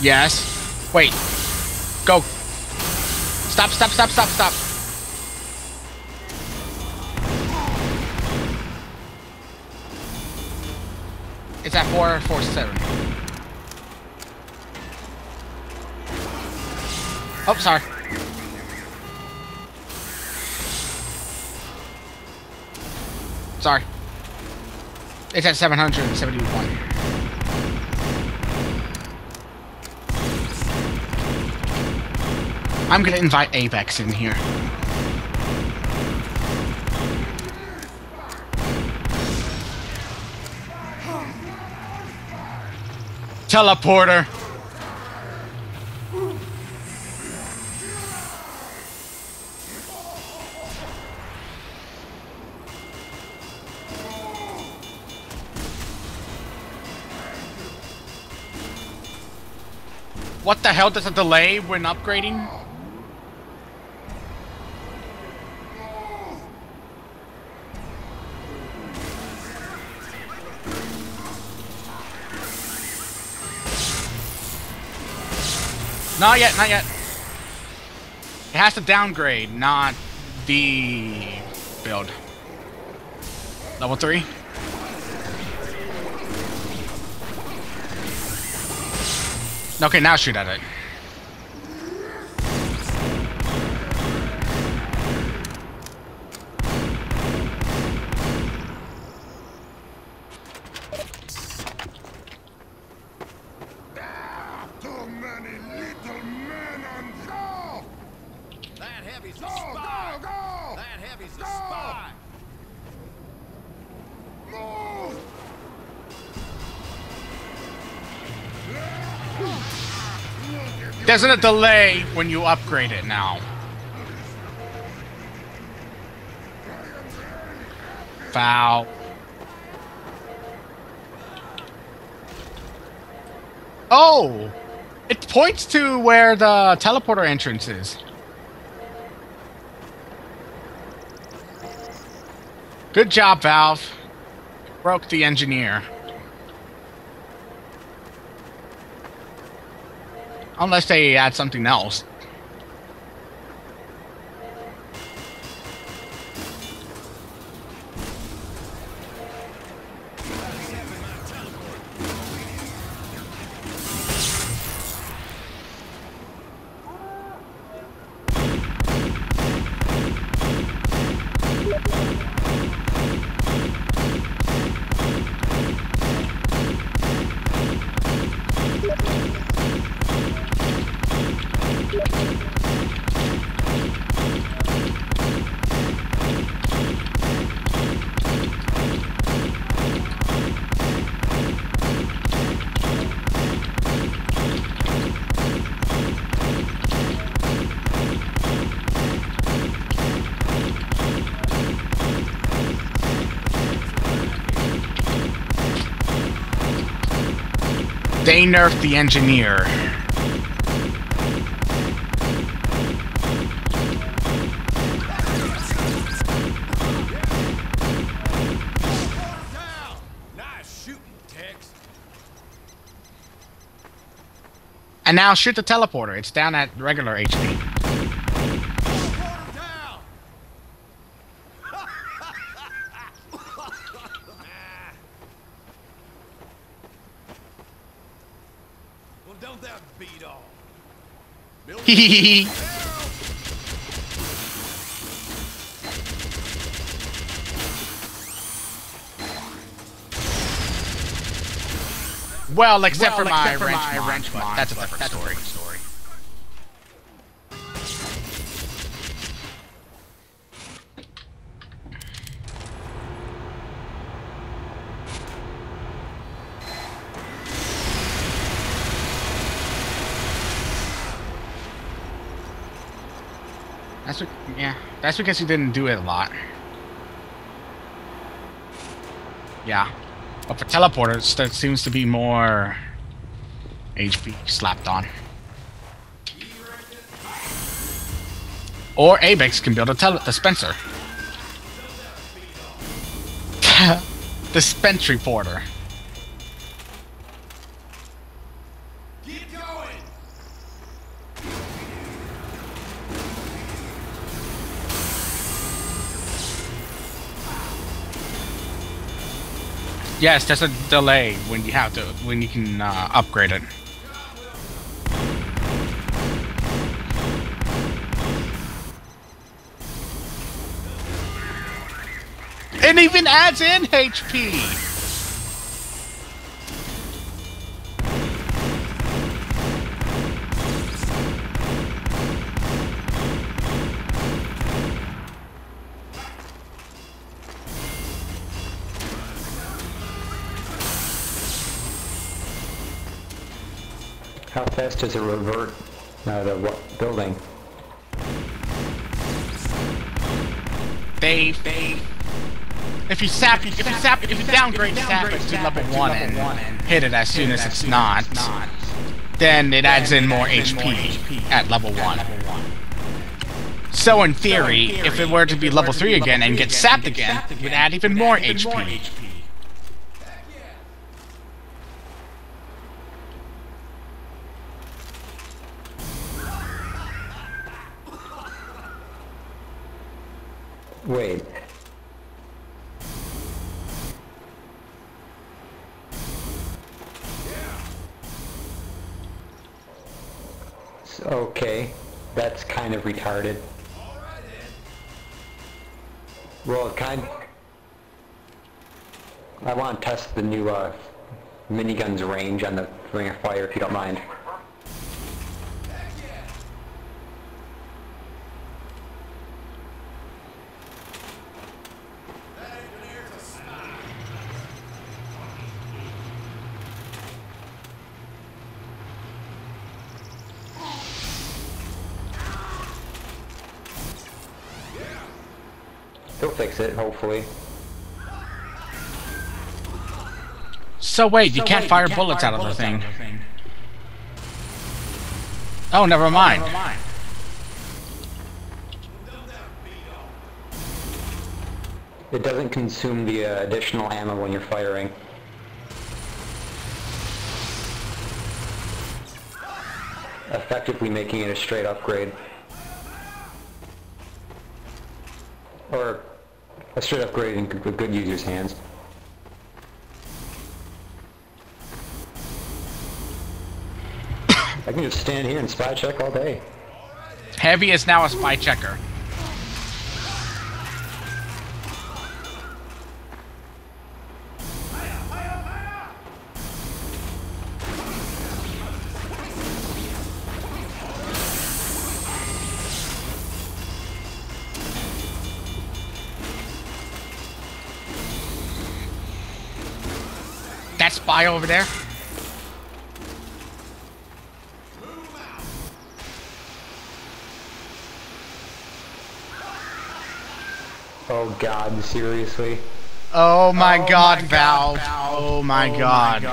Yes. Wait. Go. Stop, stop, stop, stop, stop. It's at 447. Oh, sorry. Sorry. It's at 771. I'm gonna invite Apex in here. Teleporter! What the hell does it delay when upgrading? Not yet, not yet. It has to downgrade, not the build. Level 3. Okay, now shoot at it. There's a delay when you upgrade it now. Foul. Oh! It points to where the teleporter entrance is. Good job, Valve. Broke the engineer. Unless they add something else. They nerfed the engineer. Nice shooting, Tex. And now shoot the teleporter. It's down at regular HP. Well, except for my wrench mod. That's a different story. Yeah, that's because he didn't do it a lot. Yeah. But for teleporters, there seems to be more HP slapped on. Or Apex can build a dispenser. Dispensary porter. Keep going. Yes, there's a delay when you have to upgrade it. It even adds in HP. How fast does it revert the building? If you sap, if you downgrade sapper to level 1 and hit it as soon as it's not, then it adds in more HP at level 1. So in theory, if it were to be level 3 again and get sapped again, it would add even more HP. Wait. Okay, that's kind of retarded. Well, it kind. I want to test the new minigun's range on the ring of fire, if you don't mind. He'll fix it, hopefully. So wait, you can't fire bullets out of the thing. Oh, never mind. It doesn't consume the additional ammo when you're firing. Effectively making it a straight upgrade. Or a straight upgrade in good user's hands. I can just stand here and spy check all day. Heavy is now a spy checker. Spy over there. Oh God, seriously. Oh my God, Valve. Oh my God.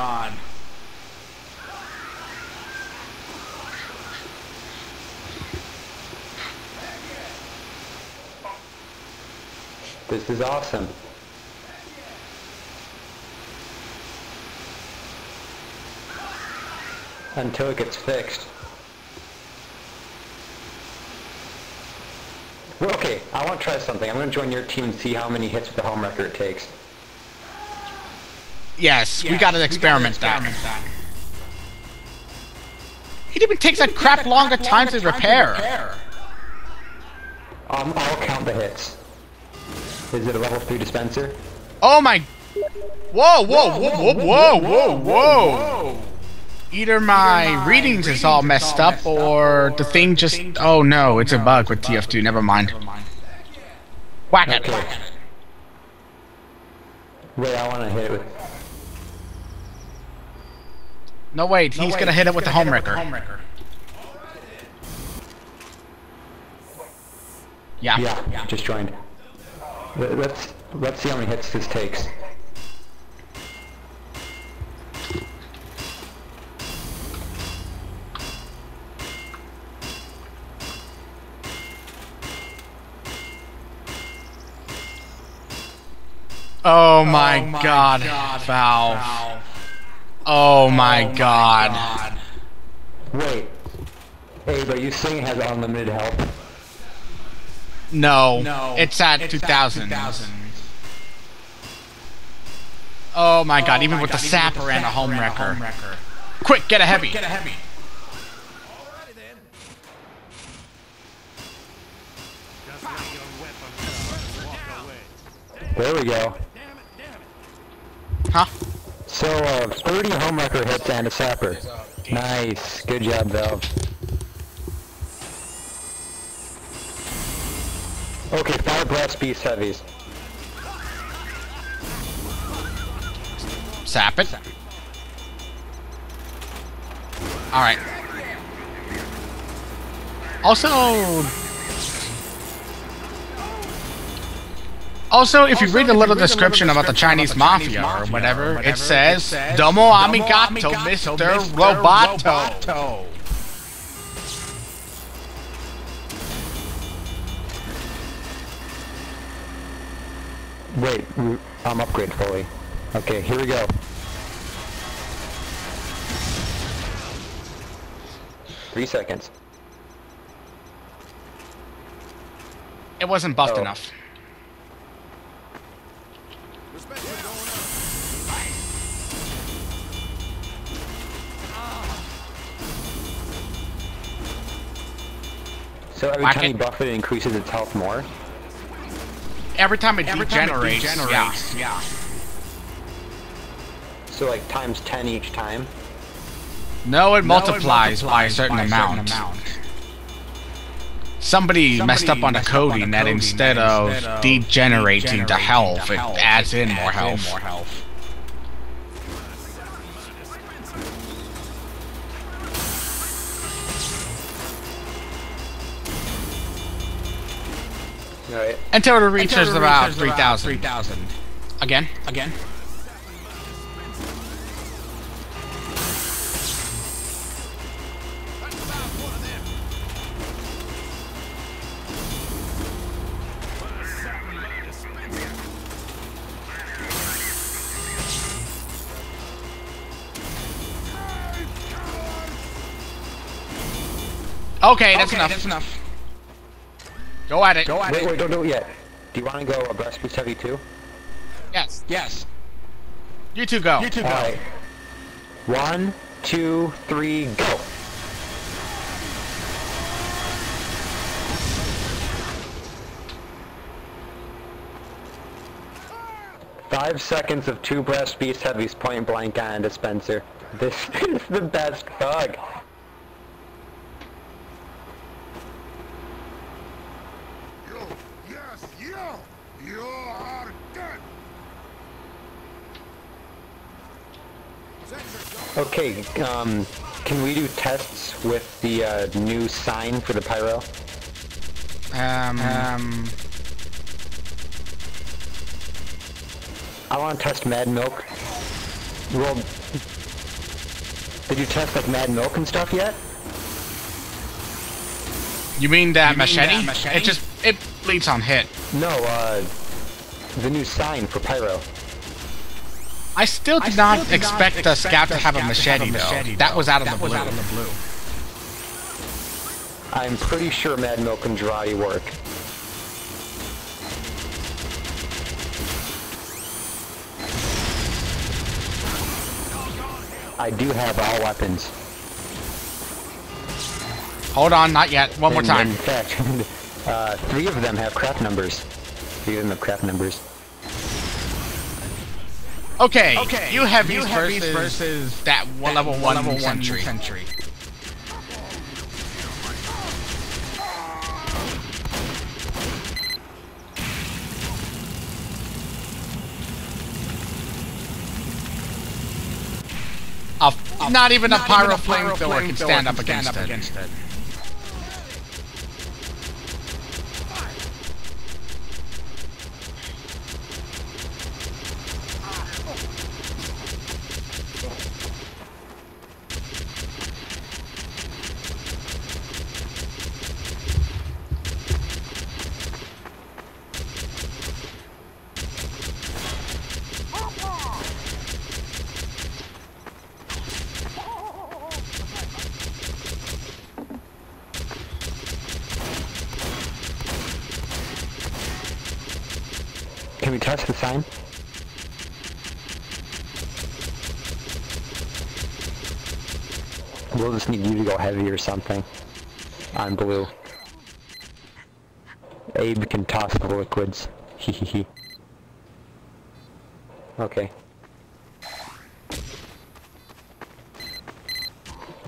This is awesome. Until it gets fixed. Well, okay, I want to try something. I'm going to join your team and see how many hits with the homewrecker it takes. Yes, we got to experiment that. It even takes that crap longer time to repair. I'll count the hits. Is it a level 3 dispenser? Oh my... Whoa. Either my readings is all messed up, or the thing just... Oh no, it's a bug with TF2, never mind. Whack it. Wait, I want to hit it with... No wait, he's going to hit it with the homewrecker. Yeah, just joined. Let's see how many hits this takes. Oh my God, Valve. Oh my God. Wait. Hey, but you saying it has unlimited health? No. It's at 2,000. Oh my god, even with the sapper and the homewrecker. Quick, get a heavy. There we go. Huh? So, 30 homewrecker hits and a sapper. Nice. Good job, Valve. Okay, 5 brass beast heavies. Sap it. Alright. Also, if you read the little description about the Chinese mafia or whatever, it says, Domo Amigato, Mr. Roboto. Wait, I'm upgraded fully. Okay, here we go. Seconds. It wasn't buffed enough. So every time you buff it, it increases its health more? Every time it degenerates, yeah. So like times 10 each time? No, it multiplies by a certain amount. Somebody messed up on the coding that instead of degenerating to health, it adds in more health. Right. Until it reaches about 3,000. Again. Okay, that's enough. Go at it. Wait, don't do it yet. Do you want to go a brass beast heavy too? Yes. You two go. All right. 1, 2, 3, go. Five seconds of 2 brass beast heavies point blank on Dispenser. This is the best bug. Okay, can we do tests with the new sign for the pyro? I want to test Mad Milk. Well, did you test like Mad Milk and stuff yet? You mean that machete? It bleeds on hit. No, the new sign for pyro. I still did not expect the scout to have a machete, though. That was out of the blue. I'm pretty sure Mad Milk and Girardi work. I do have all weapons. Hold on, not yet. One more time. In fact, 3 of them have crap numbers. 3 of them have crap numbers. Okay, you heavies versus that level one sentry. Not even a pyroflame thrower can stand up against it. Can we test the sign? We'll just need you to go heavy or something. On blue. Abe can toss the liquids. Hehehe. Okay.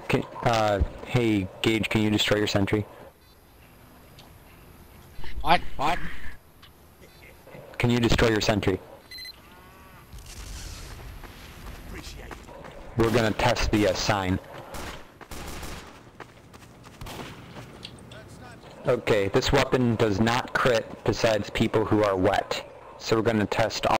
Okay, hey, Gage, can you destroy your sentry? What? What? Can you destroy your sentry? We're gonna test the sign. Okay, this weapon does not crit besides people who are wet. So we're gonna test all